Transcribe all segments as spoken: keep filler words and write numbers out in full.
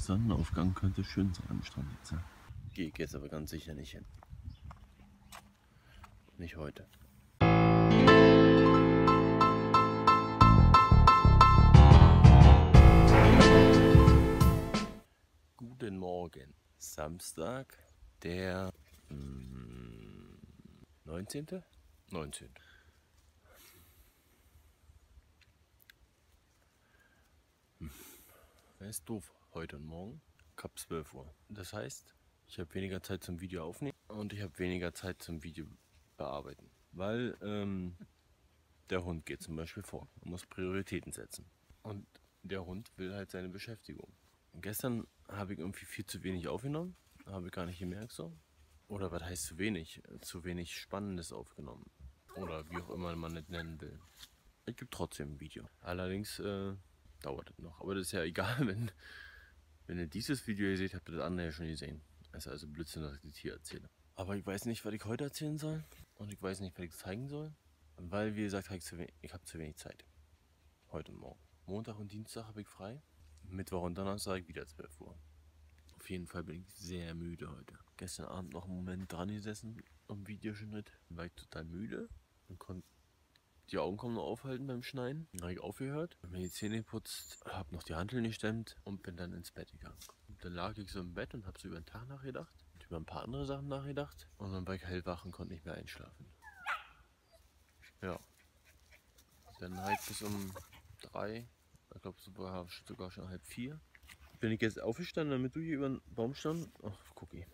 Sonnenaufgang könnte schön sein am Strand jetzt. Ne? Gehe ich jetzt aber ganz sicher nicht hin. Nicht heute. Guten Morgen. Samstag, der neunzehnte? neunzehnte. Das ist doof. Heute und morgen ab zwölf Uhr. Das heißt, ich habe weniger Zeit zum Video aufnehmen und ich habe weniger Zeit zum Video bearbeiten. Weil ähm, der Hund geht zum Beispiel vor. Man muss Prioritäten setzen. Und der Hund will halt seine Beschäftigung. Gestern habe ich irgendwie viel zu wenig aufgenommen. Habe ich gar nicht gemerkt so. Oder was heißt zu wenig? Zu wenig Spannendes aufgenommen. Oder wie auch immer man es nennen will. Es gibt trotzdem ein Video. Allerdings äh, dauert es noch. Aber das ist ja egal, wenn, wenn ihr dieses Video hier seht, habt ihr das andere ja schon gesehen. Es ist also Blödsinn, was ich das hier erzähle. Aber ich weiß nicht, was ich heute erzählen soll. Und ich weiß nicht, was ich zeigen soll. Weil, wie gesagt, ich, ich habe zu wenig Zeit. Heute und morgen. Montag und Dienstag habe ich frei. Mittwoch und Donnerstag wieder zwölf Uhr. Auf jeden Fall bin ich sehr müde heute. Gestern Abend noch einen Moment dran gesessen am Videoschnitt. War ich total müde und konnte die Augen kaum noch aufhalten beim Schneiden. Dann habe ich aufgehört, habe mir die Zähne geputzt, habe noch die Hanteln gestemmt und bin dann ins Bett gegangen. Und dann lag ich so im Bett und habe so über den Tag nachgedacht, und über ein paar andere Sachen nachgedacht und dann war ich hellwach und konnte nicht mehr einschlafen. Ja. Dann halt bis um drei, ich glaube sogar schon halb vier. Bin ich jetzt aufgestanden, damit du hier über den Baum stand? Ach, guck ich.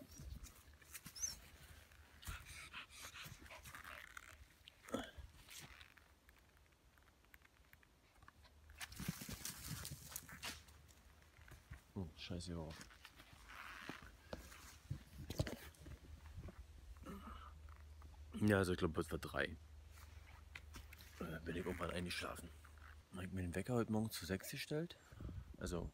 Oh, scheiße, hier auf. Ja, also ich glaube, es war drei. Dann bin ich irgendwann eingeschlafen. Ich habe mir den Wecker heute Morgen zu sechs gestellt. Also.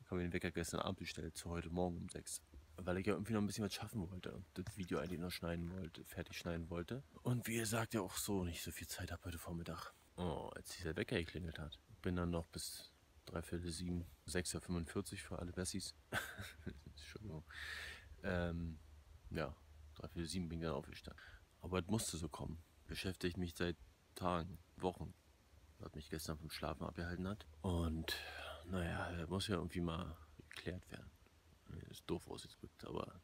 Ich habe mir den Wecker gestern Abend bestellt, zu heute Morgen um sechs. Weil ich ja irgendwie noch ein bisschen was schaffen wollte und das Video eigentlich noch schneiden wollte, fertig schneiden wollte. Und wie ihr sagt, ja auch so nicht so viel Zeit habe heute Vormittag. Oh, als dieser Wecker geklingelt hat. Bin dann noch bis dreiviertel sieben, sechs Uhr fünfundvierzig für alle Bessis. Entschuldigung. Ähm, ja, dreiviertel sieben bin ich dann aufgestanden. Aber es musste so kommen. Beschäftigt mich seit Tagen, Wochen. Was mich gestern vom Schlafen abgehalten hat. Und naja, das muss ja irgendwie mal geklärt werden. Das ist doof ausgedrückt, aber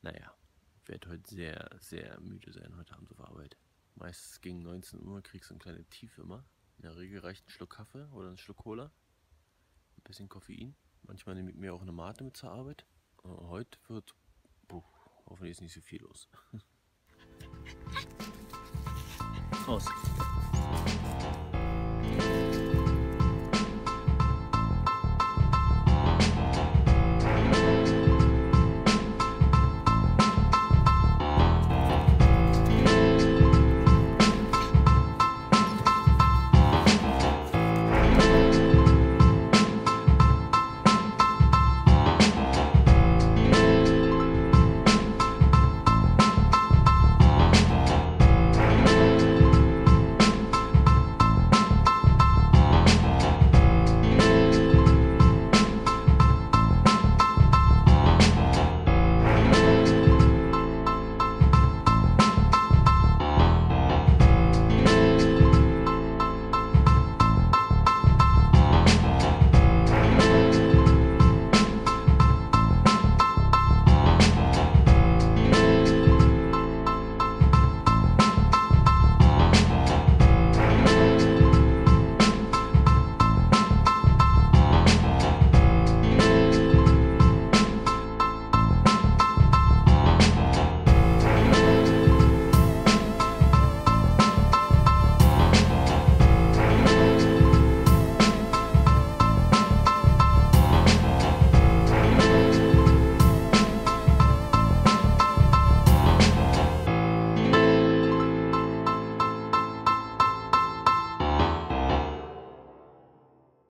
naja, ich werde heute sehr, sehr müde sein, heute Abend auf Arbeit. Meistens gegen neunzehn Uhr kriegst du ein kleines Tief immer. In der Regel reicht ein Schluck Kaffee oder ein Schluck Cola. Ein bisschen Koffein. Manchmal nehme ich mir auch eine Mate mit zur Arbeit. Und heute wird, puh, hoffentlich ist nicht so viel los. Aus.